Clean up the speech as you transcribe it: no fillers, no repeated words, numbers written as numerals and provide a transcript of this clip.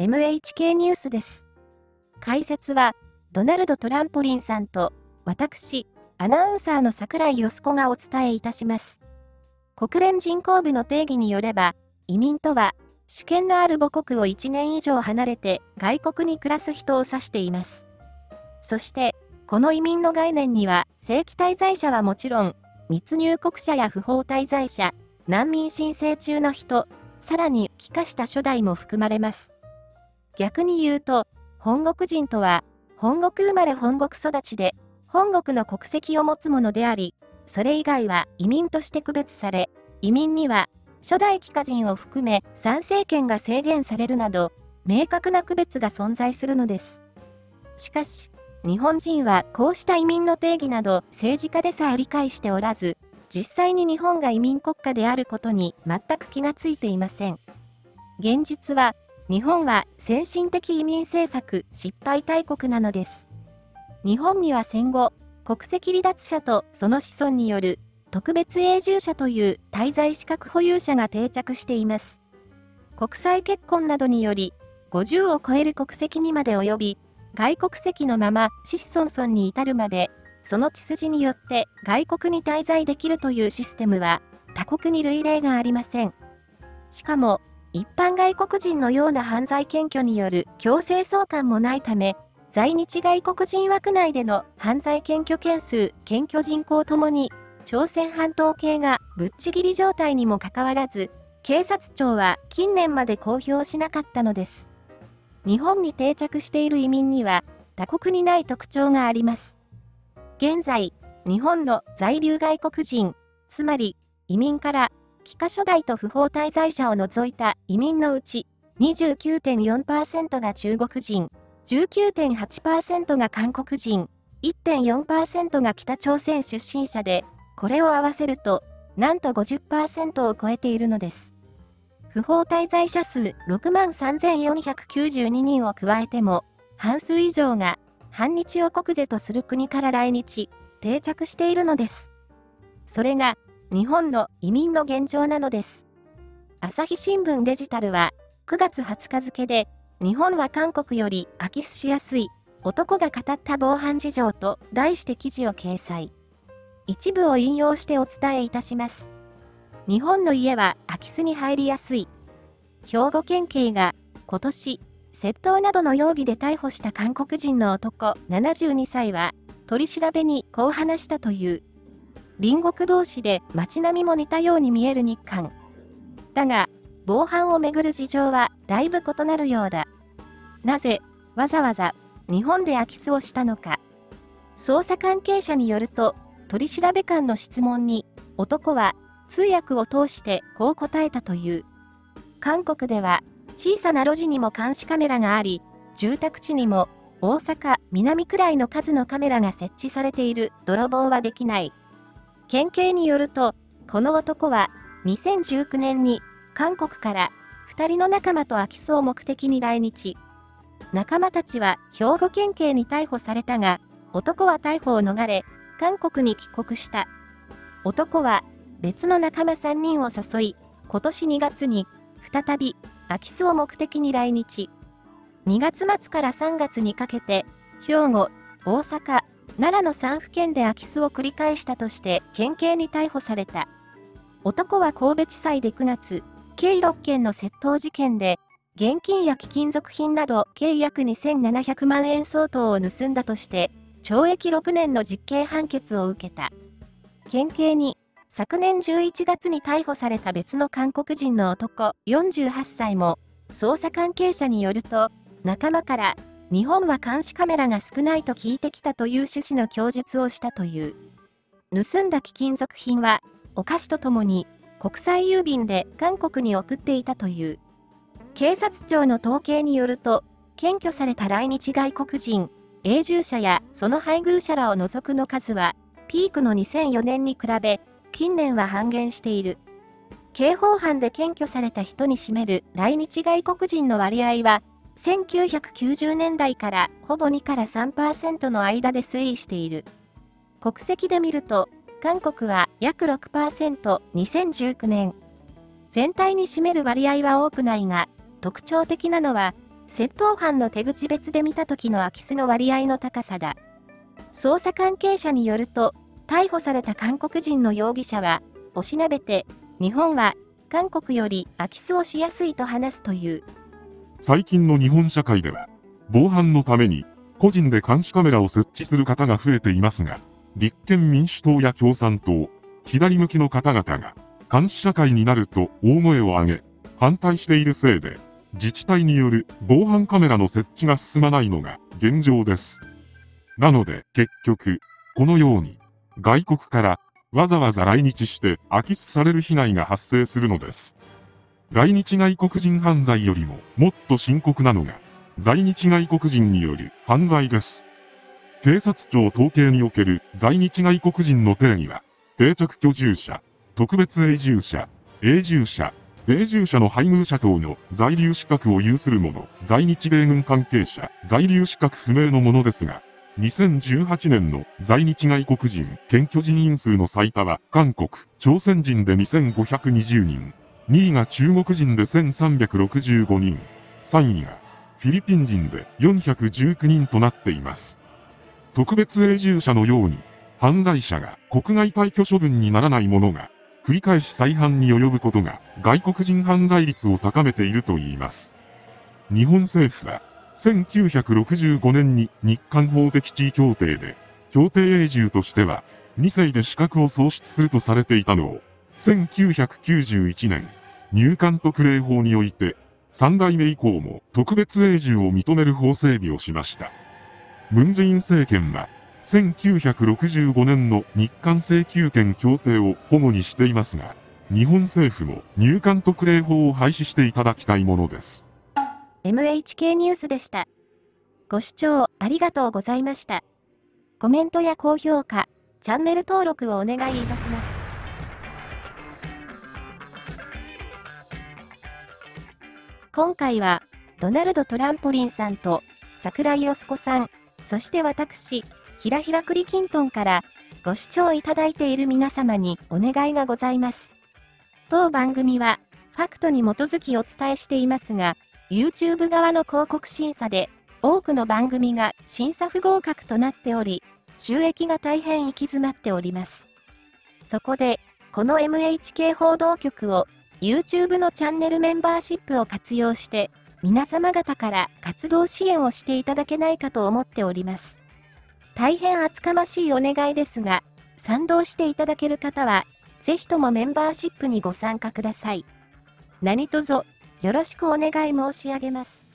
MHK ニュースです。解説は、ドナルド・トランポリンさんと、私、アナウンサーの櫻井よすこがお伝えいたします。国連人口部の定義によれば、移民とは、主権のある母国を1年以上離れて外国に暮らす人を指しています。そして、この移民の概念には、正規滞在者はもちろん、密入国者や不法滞在者、難民申請中の人、さらに帰化した初代も含まれます。逆に言うと、本国人とは、本国生まれ本国育ちで、本国の国籍を持つものであり、それ以外は移民として区別され、移民には初代帰化人を含め参政権が制限されるなど、明確な区別が存在するのです。しかし、日本人はこうした移民の定義など政治家でさえ理解しておらず、実際に日本が移民国家であることに全く気がついていません。現実は、日本は先進的移民政策失敗大国なのです。日本には戦後、国籍離脱者とその子孫による特別永住者という滞在資格保有者が定着しています。国際結婚などにより、50を超える国籍にまで及び、外国籍のまま子孫孫に至るまで、その血筋によって外国に滞在できるというシステムは、他国に類例がありません。しかも、一般外国人のような犯罪検挙による強制送還もないため、在日外国人枠内での犯罪検挙件数、検挙人口ともに、朝鮮半島系がぶっちぎり状態にもかかわらず、警察庁は近年まで公表しなかったのです。日本に定着している移民には、他国にない特徴があります。現在、日本の在留外国人、つまり移民から、帰化初代と不法滞在者を除いた移民のうち、29.4% が中国人、19.8% が韓国人、1.4% が北朝鮮出身者で、これを合わせると、なんと 50% を超えているのです。不法滞在者数 63,492 人を加えても、半数以上が反日を国是とする国から来日、定着しているのです。それが、日本の移民の現状なのです。朝日新聞デジタルは、9月20日付で、日本は韓国より空き巣しやすい、男が語った防犯事情と題して記事を掲載。一部を引用してお伝えいたします。日本の家は空き巣に入りやすい。兵庫県警が今年、窃盗などの容疑で逮捕した韓国人の男72歳は、取り調べにこう話したという。隣国同士で街並みも似たように見える日韓。だが、防犯をめぐる事情はだいぶ異なるようだ。なぜ、わざわざ日本で空き巣をしたのか。捜査関係者によると、取調べ官の質問に、男は通訳を通してこう答えたという。韓国では、小さな路地にも監視カメラがあり、住宅地にも大阪、南くらいの数のカメラが設置されている泥棒はできない。県警によると、この男は2019年に、韓国から2人の仲間と空き巣を目的に来日。仲間たちは兵庫県警に逮捕されたが、男は逮捕を逃れ、韓国に帰国した。男は別の仲間3人を誘い、今年2月に再び空き巣を目的に来日。2月末から3月にかけて、兵庫、大阪、奈良の3府県で空き巣を繰り返したとして県警に逮捕された。男は神戸地裁で9月、計6件の窃盗事件で、現金や貴金属品など計約2700万円相当を盗んだとして、懲役6年の実刑判決を受けた。県警に、昨年11月に逮捕された別の韓国人の男48歳も、捜査関係者によると、仲間から、日本は監視カメラが少ないと聞いてきたという趣旨の供述をしたという。盗んだ貴金属品は、お菓子とともに、国際郵便で韓国に送っていたという。警察庁の統計によると、検挙された来日外国人、永住者やその配偶者らを除くの数は、ピークの2004年に比べ、近年は半減している。刑法犯で検挙された人に占める来日外国人の割合は、1990年代からほぼ2から 3% の間で推移している。国籍で見ると、韓国は約 6%、2019年。全体に占める割合は多くないが、特徴的なのは、窃盗犯の手口別で見た時の空き巣の割合の高さだ。捜査関係者によると、逮捕された韓国人の容疑者は、おしなべて、日本は韓国より空き巣をしやすいと話すという。最近の日本社会では、防犯のために個人で監視カメラを設置する方が増えていますが、立憲民主党や共産党、左向きの方々が、監視社会になると大声を上げ、反対しているせいで、自治体による防犯カメラの設置が進まないのが現状です。なので結局、このように、外国からわざわざ来日して空き巣される被害が発生するのです。来日外国人犯罪よりももっと深刻なのが、在日外国人による犯罪です。警察庁統計における在日外国人の定義は、定着居住者、特別永住者、永住者の配偶者等の在留資格を有する者、在日米軍関係者、在留資格不明の者ですが、2018年の在日外国人検挙人員数の最多は、韓国、朝鮮人で2520人、2位が中国人で1365人、3位がフィリピン人で419人となっています。特別永住者のように、犯罪者が国外退去処分にならない者が、繰り返し再犯に及ぶことが外国人犯罪率を高めているといいます。日本政府は1965年に日韓法的地位協定で、協定永住としては2世で資格を喪失するとされていたのを、1991年、入管特例法において3代目以降も特別永住を認める法整備をしました。文在寅政権は、1965年の日韓請求権協定を保護にしていますが、日本政府も入管特例法を廃止していただきたいものです。MHK ニュースでした。ご視聴ありがとうございました。コメントや高評価、チャンネル登録をお願いいたします。今回は、ドナルド・トランポリンさんと、桜井よすこさん、そして私、ひらひらくりきんとんからご視聴いただいている皆様にお願いがございます。当番組はファクトに基づきお伝えしていますが、YouTube 側の広告審査で多くの番組が審査不合格となっており、収益が大変行き詰まっております。そこで、この MHK 報道局を YouTube のチャンネルメンバーシップを活用して、皆様方から活動支援をしていただけないかと思っております。大変厚かましいお願いですが、賛同していただける方は、ぜひともメンバーシップにご参加ください。何卒よろしくお願い申し上げます。